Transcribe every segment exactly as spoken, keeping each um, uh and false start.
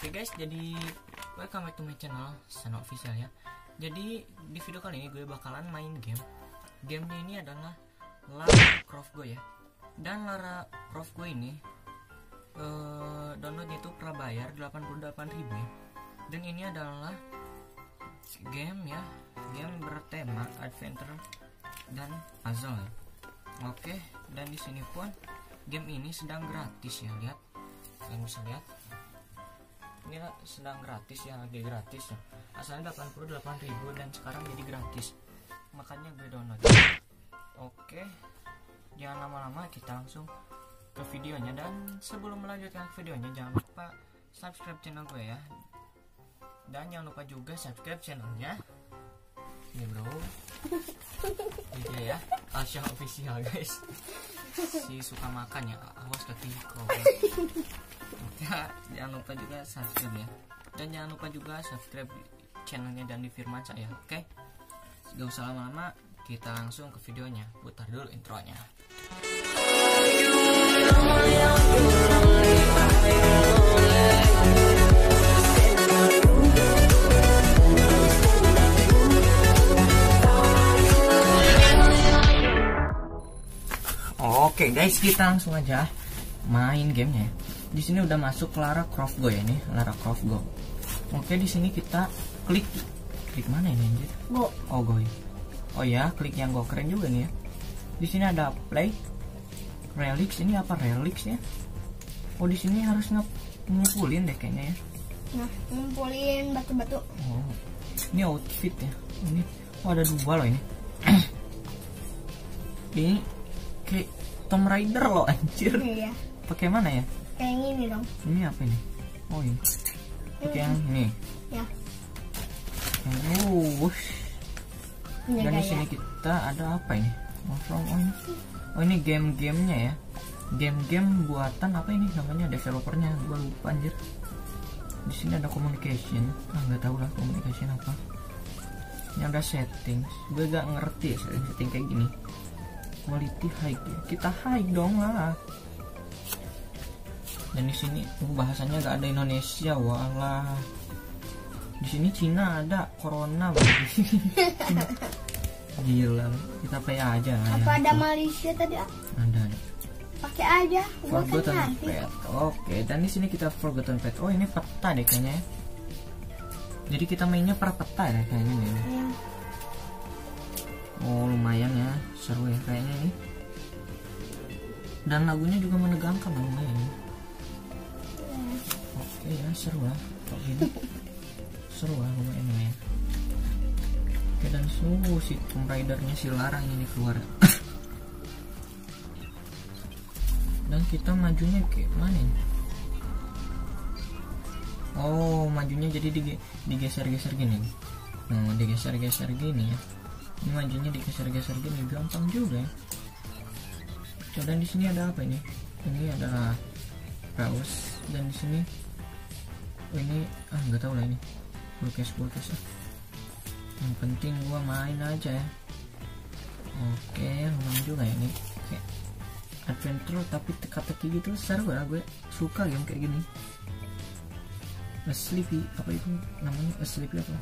Oke guys, jadi welcome back to my channel Alsyah Official ya. Jadi di video kali ini gue bakalan main game. Gamenya ini adalah Lara Croft Go ya. Dan Lara Croft Go ini uh, downloadnya itu prabayar delapan puluh delapan ribu. Dan ini adalah game ya, game bertema adventure dan puzzle ya. Oke, dan di sini pun game ini sedang gratis ya, lihat. Kalian bisa lihat. Ini sedang gratis ya, lagi gratis ya. Asalnya delapan puluh delapan ribu dan sekarang jadi gratis. Makanya gue download. Oke. Jangan lama-lama, kita langsung ke videonya. Dan sebelum melanjutkan ke videonya, jangan lupa subscribe channel gue ya. Dan jangan lupa juga subscribe channelnya. Ini bro. Iya ya, Alsyah Official guys. Si suka makan ya, awas kaki kobra. Jangan lupa juga subscribe ya. Dan jangan lupa juga subscribe channelnya Dandy Firmansyah ya. Oke, gak usah lama-lama, kita langsung ke videonya. Putar dulu intronya. Oke guys, kita langsung aja main gamenya. Di sini udah masuk Lara Croft Go ya, ini Lara Croft Go. Oke, di sini kita klik klik mana ini anjir? Go. Oh go. Oh ya, klik yang go, keren juga nih ya. Di sini ada play relics, ini apa relics ya? Oh di sini harus ngumpulin deh kayaknya ya. Nah, ngumpulin batu-batu. Oh. Ini outfit ya. Ini oh ada dua loh ini. Ini kayak Tomb Raider loh anjir. Iya. Pakai mana ya? Kayak gini dong. Ini apa ini? Oh ini. Pakai yang ini. Ya. Oh. Ini dan di sini kita ada apa ini? Oh ini. Oh ini game-gamenya ya. Game-game buatan apa ini namanya? Developernya gua lupa anjir. Di sini ada communication. Ah nggak tahu lah communication apa. Ini ada settings. Gue gak ngerti ya setting kayak gini. Quality high ya. Kita high dong lah. Dan di sini bahasanya gak ada Indonesia, walah. Di sini Cina ada corona. Gila, kita pay aja. Apa ya, ada aku. Malaysia tadi? Ada. Pakai aja. Forgotten Pet. Oke, dan di sini kita Forgotten Pet. Oh, ini peta deh kayaknya. Jadi kita mainnya per peta deh kayaknya nih. Ya. Oh lumayan ya, seru ya kayaknya ini. Dan lagunya juga menegangkan lumayan. Ya. Oke ya, seru lah. Kok gini? Seru lah lumayan ya. Oke dan seru si Tomb Raider-nya si Lara ini keluar. Dan kita majunya kayak mana ini? Oh majunya jadi dig digeser-geser gini. Nah digeser-geser gini ya. Ini majunya digeser-geser gini, gampang juga. Coba di sini ada apa ini? Ini adalah paus dan di sini oh, ini ah nggak tahu lah ini kulkas-kulkas ah. Yang penting gua main aja ya. Oke, lumayan juga ya ini. Kayak adventure tapi teka-teki gitu, seru lah gue suka game kayak gini. A Sleepy apa itu namanya? A Sleepy apa?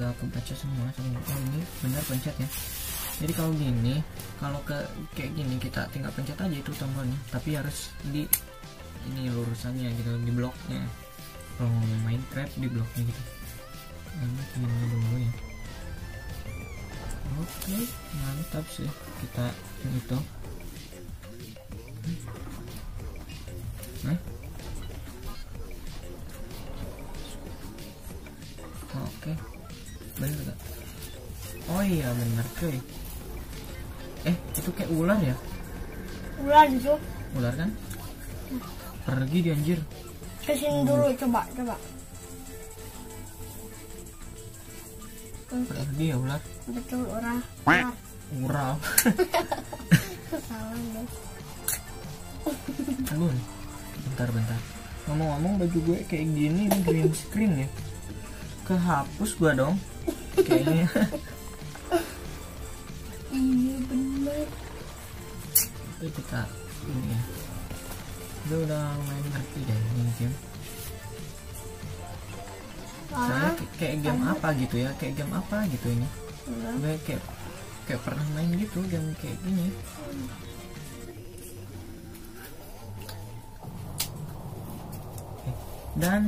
Gak aku baca semua semua oh, ini benar pencet ya. Jadi kalau gini, kalau ke kayak gini kita tinggal pencet aja itu tombolnya, tapi harus di ini lurusannya gitu, di bloknya. Kalau ngomong Minecraft di bloknya gitu. Ini gini dulu ya. Oke, mantap sih kita gitu. Nah. Oke. Bener gak? Oh iya bener cuy. Eh itu kayak ular ya? Ular itu? Ular kan? Pergi dia anjir. Kesini hmm. dulu coba coba. Pergi ya ular? Betul ular. Ular. Ular. Salah deh. Belum. Bentar bentar. Ngomong-ngomong baju gue kayak gini ini green screen ya. Kehapus gua dong. Kayaknya iya bener itu kita ini ya. Gue udah main ngerti deh ini game. kayak game Anak. apa gitu ya, kayak game apa gitu ini. Hmm. Gue kayak kayak pernah main gitu game kayak gini. Hmm. Dan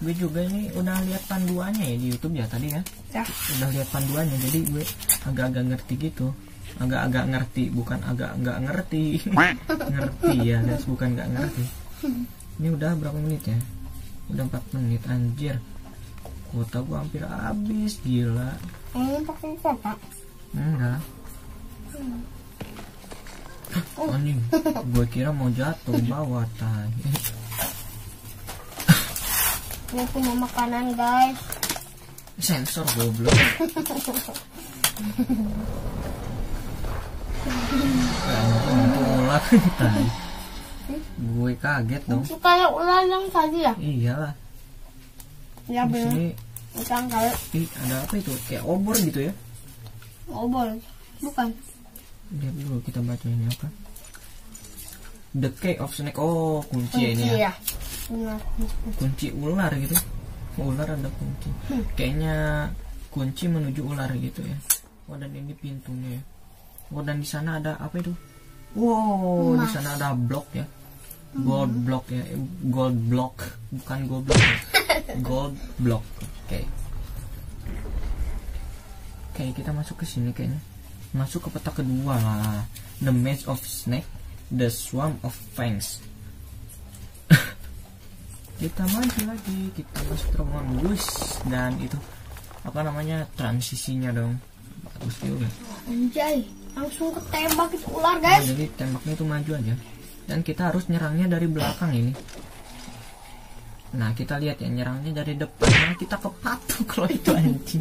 gue juga nih udah lihat panduannya ya di YouTube ya tadi ya. Ya. Udah lihat panduannya, jadi gue agak-agak ngerti gitu. Agak-agak ngerti, bukan agak nggak ngerti. Ngerti ya, guys, bukan nggak ngerti. Ini udah berapa menit ya? Udah empat menit anjir. Kuota gue hampir habis, gila. Ini pakai kuota? Enggak. Hmm. Oh, anjing. Gue kira mau jatuh bawah tai. Ini punya makanan guys. Sensor goblok. Ular tai. Gue kaget dong. Itu kayak ular yang tadi ya? Iyalah. Ya bener. Utang kayak. Ih, ada apa itu? Kayak obor gitu ya? Obor. Bukan. Lihat dulu kita baca ini apa. The Key of Snake. Oh, kunci, kunci ini ya. ya. Ular. Kunci ular gitu. Ular ada kunci. Hmm. Kayaknya kunci menuju ular gitu ya. Oh, dan ini pintunya ya. Oh, dan di sana ada apa itu? Wow, di sana ada blok ya. Gold hmm. block ya. Gold block, bukan gold block. Ya. Gold block. Oke. Okay. Oke, okay, kita masuk ke sini kayaknya. Masuk ke peta kedua lah. The Maze of Snake, The Swamp of Fangs. Kita maju lagi, kita masuk terowongan bus, dan itu apa namanya transisinya dong bagus juga. Anjay, langsung ketembak itu ular guys. Nah, jadi tembaknya itu maju aja, dan kita harus nyerangnya dari belakang ini. Nah kita lihat ya, nyerangnya dari depan, nah, kita kepatuk kalau itu anjing.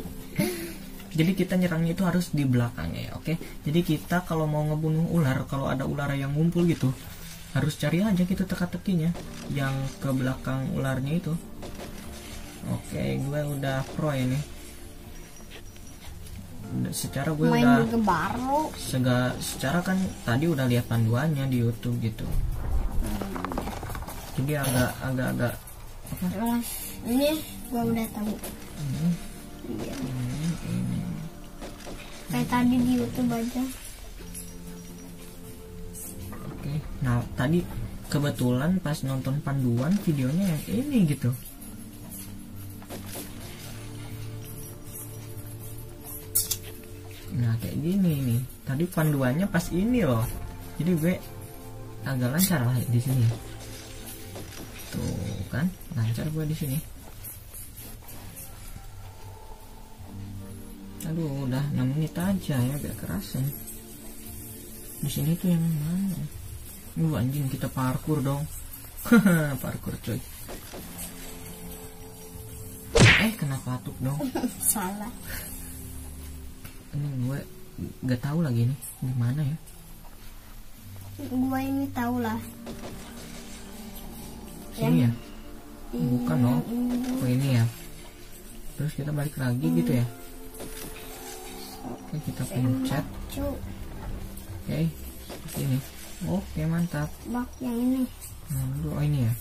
Jadi kita nyerangnya itu harus di belakangnya ya, oke? Jadi kita kalau mau ngebunuh ular, kalau ada ular yang ngumpul gitu, harus cari aja gitu teka-tekinya yang ke belakang ularnya itu. Oke, gue udah pro ini. Secara gue Main udah baru. Sega, secara kan tadi udah lihat panduannya di YouTube gitu. Jadi agak agak agak apa? Ini gue udah tahu. Ini. Iya. Ini, ini. Kayak ini. Tadi di YouTube aja. Nah tadi kebetulan pas nonton panduan videonya yang ini gitu. Nah kayak gini nih. Tadi panduannya pas ini loh. Jadi gue agak lancar lah di sini. Tuh kan lancar gue di sini. Aduh udah enam menit aja ya, gak kerasa. Di sini tuh yang mana? Uh, anjing kita parkur dong. Parkur coy. Eh kena patuk dong. Salah. Ini gue gak tahu lagi nih di mana ya. Gue ini tahu lah. Sini ya? Bukan dong. Oh ini ya. Terus kita balik lagi hmm. gitu ya. Oke kita pencet. Oke sini. Oke mantap. Bak yang ini. Oh ini ya.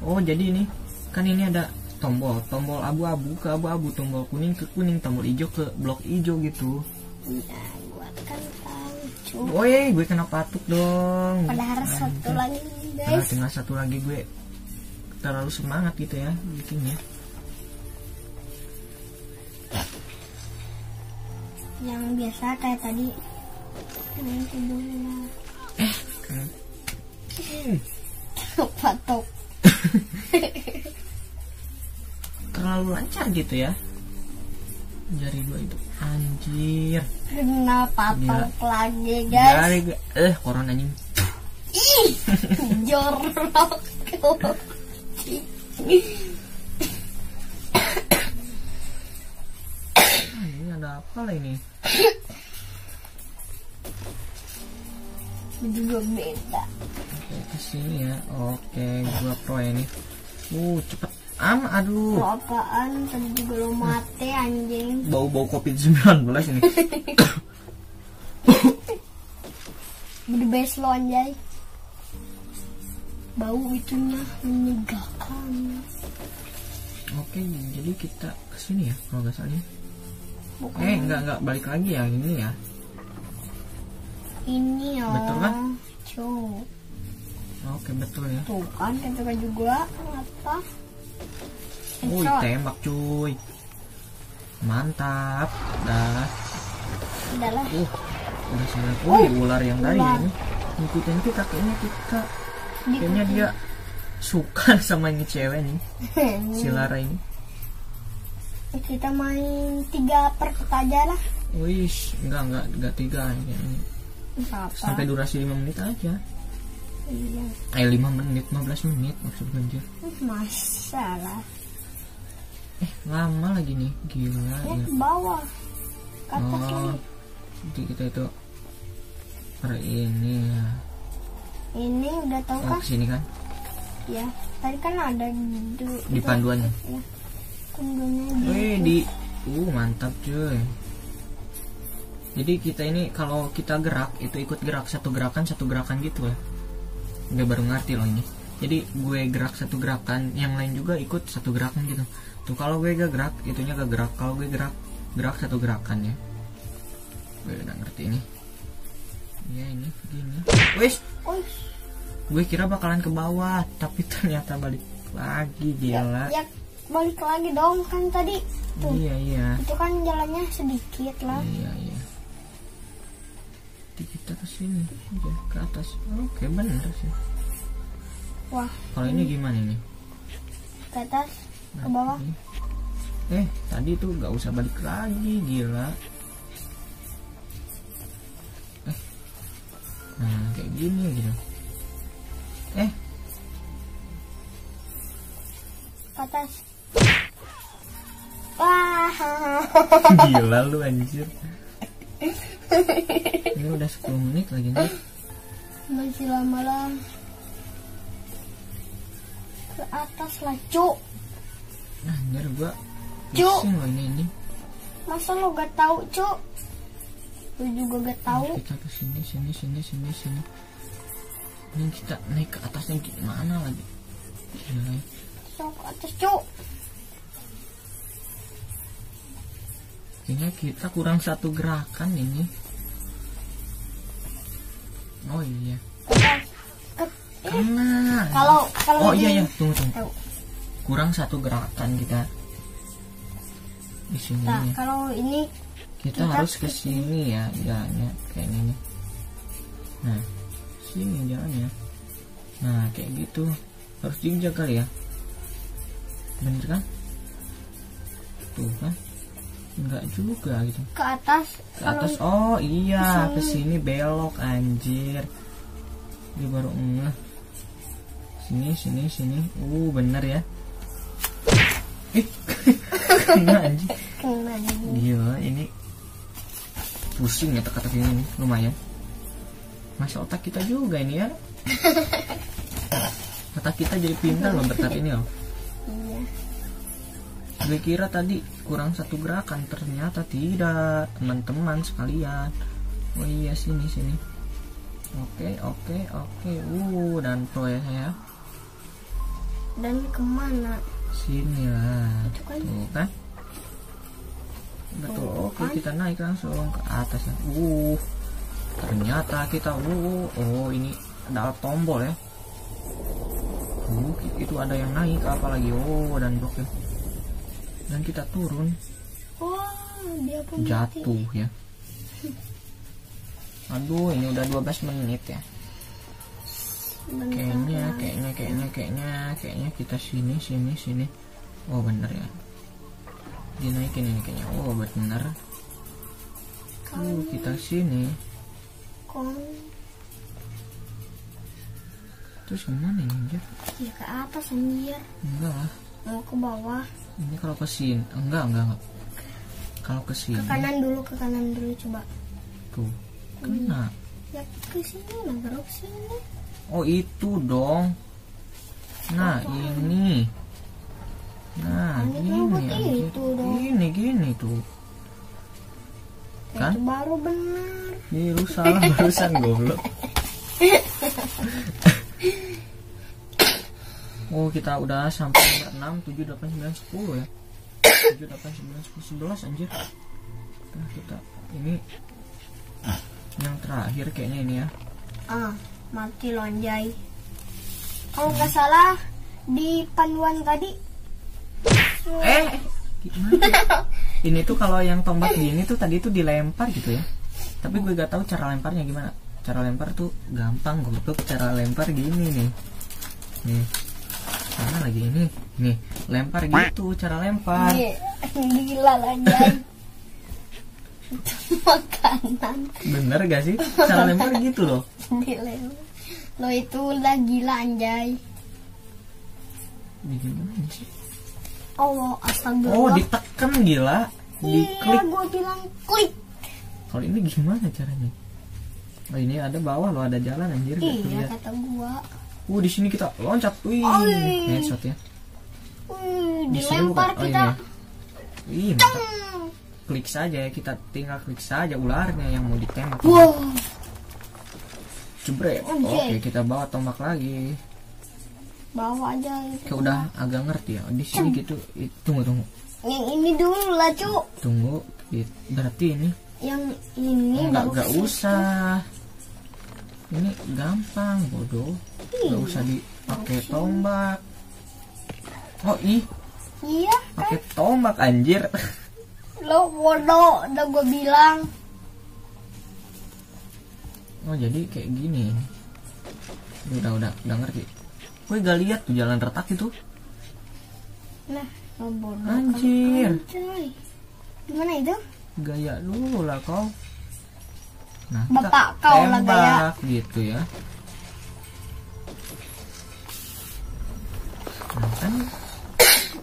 Oh jadi ini kan ini ada tombol, tombol abu-abu ke abu-abu, tombol kuning ke kuning, tombol hijau ke blok hijau gitu. Iya, gua kan tahu. Oh iya, gue kena patuk dong. Padahal nah, satu gitu. lagi guys. Nah, tinggal satu lagi gue terlalu semangat gitu ya bikinnya. Yang biasa kayak tadi. Ini tidurnya. Eh, patok. Terlalu lancar gitu ya. Jari gue itu anjir. Kena patok lagi, guys. Jari gue eh koron anjing. Ih, jorok. Ini ada apa lah ini? Juga beda. Oke kesini ya. Oke gua pro ini. Uh cepet am aduh. Lo apaan tadi juga lo mati anjing. Bau bau covid sembilan belas ini. Udah best lo anjay. Bau itunya menyegarkan. Oke, jadi kita kesini ya kalau nggak salah. Bukan. Eh nggak nggak balik lagi ya ini ya. Ini ya. Betul kan? Cuk. Oke betul ya. Tuh kan tembak juga apa? Wih tembak cuy. Mantap. Dah. Udah lah. Uh, udah selesai. Wih oh, ular yang tadi ini. Ngikutin kita kayaknya kita. Kayaknya dia suka sama ini cewek nih si Lara ini. Kita main tiga per kita aja lah. Wih, enggak enggak enggak tiga ini. Sampai durasi lima menit aja. Iya. Eh lima menit, lima belas menit maksudnya. Masalah. Eh lama lagi nih, gila. Ya, ke bawah. Ke atas lagi. Jadi kita itu per ini ya. Ini udah tahu kah? Ke sini kan? Ya, tadi kan ada di, di panduannya. Ya. Panduannya. Wih, di uh mantap cuy. Jadi kita ini kalau kita gerak itu ikut gerak satu gerakan satu gerakan gitu ya. Udah baru ngerti loh ini. Jadi gue gerak satu gerakan, yang lain juga ikut satu gerakan gitu. Tuh kalau gue gak gerak, itunya gak gerak. Kalau gue gerak, gerak satu gerakan ya. Gue udah ngerti ini. Ya ini begini. Wih. Gue kira bakalan ke bawah, tapi ternyata balik lagi gila. Ya, ya balik lagi dong kan tadi. Tuh. Iya iya. Itu kan jalannya sedikit lah. Iya iya. Kita kesini udah ke atas. Oke bener sih. Wah. Kalau ini gimana ini? Ke atas, ke bawah. Eh tadi tuh nggak usah balik lagi gila. Eh. Nah kayak gini gitu. Eh. Ke atas. Wah. Gila lu anjir. Ini udah sepuluh menit lagi nih. Masih lama lah. Ke atas lah, cuk. Nah, ntar gua pusing loh ini, ini. Masa lo gak tahu, cuk? Lo juga gak tahu. Kita ke sini, sini, sini, sini, sini. Ini kita naik ke atasnya gimana lagi? Gila. So, ke atas, cuk. Kayaknya kita kurang satu gerakan ini. Oh iya. Kena. Kalau kalau oh iya iya tunggu tunggu. Kurang satu gerakan kita di sini. Nah, kalau ini kita, kita harus ke sini ya jalannya kayak ini. Nah sini jalannya. Nah kayak gitu harus diinjak kali ya. Bener kan? Tuh kan? Enggak juga gitu. Ke atas. Ke atas. Oh iya, ke sini belok anjir. Dia baru ngeh. Sini sini sini. Uh, bener ya. Eh. Kena anjir. Kena anjir. Gila, ini pusing ya teka-teki ini lumayan. Masih otak kita juga ini ya. Otak kita jadi pintar loh berkat ini loh. Iya. Gue kira tadi kurang satu gerakan, ternyata tidak teman-teman sekalian. Oh iya sini sini. Oke oke oke. Uh dan pro ya saya. Dan kemana? Sini lah. Itu kan? Tuh, kan? Betul. Oke okay, kita naik langsung ke atas. Uh ternyata kita uh oh ini ada tombol ya. Uh itu ada yang naik apalagi. Oh dan bloknya. Dan kita turun. Oh, dia pun jatuh mati. Ya. Aduh, ini udah dua belas menit ya. Kayaknya, kayaknya, kayaknya, kayaknya, kayaknya kita sini, sini, sini. Oh, bener ya. Dinaikin ini kayaknya. Oh, bener. Uh, kita sini. Terus kemana ini, anjir? Ya ke atas, anjir. Enggak lah. Mau ke bawah. Ini kalau ke sini. Enggak, enggak, enggak. Kalau ke sini. Ke kanan dulu, ke kanan dulu coba. Tuh. Kena. Ya ke sini, nongkrong sini. Oh, itu dong. Nah, apa? Ini. Nah, nah ini gini, itu dong. Gini, gini tuh. Kan? Itu baru benar. Ih, lu salah barusan goblok. Oh, kita udah sampai nomor enam, tujuh, delapan, sembilan, sepuluh ya. tujuh, delapan, sembilan, sepuluh, sebelas anjir. Nah, kita ini yang terakhir kayaknya ini ya. Ah, mati lonjai. Kalau nggak salah di panduan tadi. Eh, gimana? Ini tuh kalau yang tombak gini tuh tadi tuh dilempar gitu ya. Tapi gue gak tahu cara lemparnya gimana. Cara lempar tuh gampang goblok, cara lempar gini nih. Nih. Mana lagi ini? Nih, lempar gitu cara lempar. Gila lanjai. Makanan. Bener gak sih? Cara lempar gitu loh. Lo itu lagi lanjai. Gimana sih? Allah, astaga. Oh, ditekan gila. Diklik. Gua bilang klik. Kalau ini gimana caranya? Oh, ini ada bawah loh, ada jalan anjir gitu ya. Iya, kata gua. Oh, di sini kita loncat. Wih. Headshot ya. Wih, dilempar kita. Wih. Klik saja ya, kita tinggal klik saja ularnya yang mau ditembak. Wow. Jebret. Okay. Oke, kita bawa tombak lagi. Bawa aja gitu. Kayak udah agak ngerti ya. Di sini gitu. Tunggu, tunggu. Yang ini dulu lah, Cuk. Tunggu. Berarti ini. Yang ini enggak enggak usah. Ini gampang, bodoh. Enggak usah dipakai tombak. Oh, ih. Iya. Pakai tombak anjir. Lo bodoh, udah gue bilang. Oh, jadi kayak gini. Udah udah udah ngerti. Gue gak lihat tuh jalan retak itu. Nah, lo bodoh. Anjir. Gimana itu? Gaya dulu lah kau. Nah, bapak kau lah gaya. Gitu ya. Nah, kan.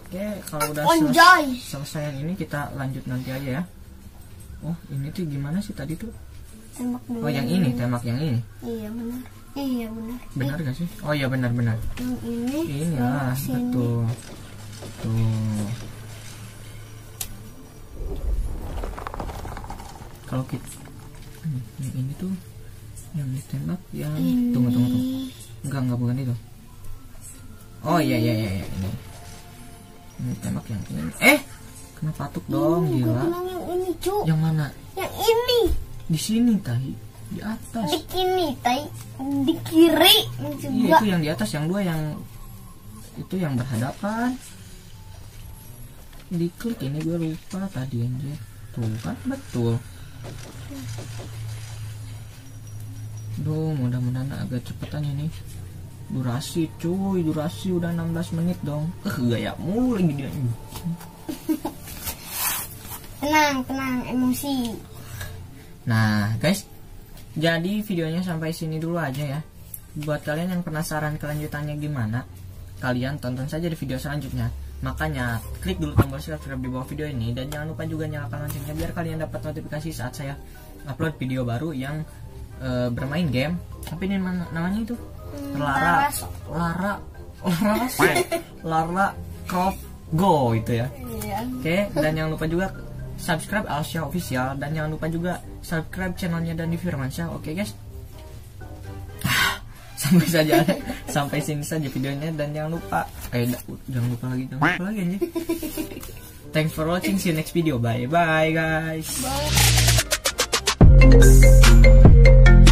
Oke, kalau udah sel selesai ini kita lanjut nanti aja ya. Oh, ini tuh gimana sih tadi tuh? Tembak dulu. Oh, yang ini, tembak yang ini. Iya, benar. Iya, benar. Benar enggak sih? Oh iya, benar benar. Yang ini. Ini lah, betul. Tuh. Kalau kita yang ini tuh yang ditembak yang tunggu tunggu tunggu. Enggak, enggak bukan itu. Oh iya iya iya ini. Ini tembak yang ini. Eh, kena patuk dong, hmm, gila. Yang ini, Cuk. Yang mana? Yang ini. Di sini, tai. Di atas. Di kiri, tai. Di kiri. Iya, itu yang di atas, yang dua yang itu yang berhadapan. Diklik ini gue lupa tadi anjir. Tuh kan betul. Duh, mudah-mudahan agak cepetan ini. Durasi cuy, durasi udah enam belas menit dong. Eh, gaya mulu lagi dia. Tenang, tenang, emosi. Nah guys, jadi videonya sampai sini dulu aja ya. Buat kalian yang penasaran kelanjutannya gimana, kalian tonton saja di video selanjutnya. Makanya klik dulu tombol subscribe di bawah video ini. Dan jangan lupa juga nyalakan loncengnya biar kalian dapat notifikasi saat saya upload video baru yang uh, bermain game. Tapi ini namanya itu Lara, Lara, Lara, Lara Croft Go itu ya. Iya. Oke, okay, dan jangan lupa juga subscribe Alsyah Official dan jangan lupa juga subscribe channelnya Dandy Firmansyah. Oke, okay, guys. Ah, sampai saja, sampai sini saja videonya dan jangan lupa, eh jangan lupa lagi, jangan lupa lagi aja. Thanks for watching, see you next video. Bye bye guys. Bye.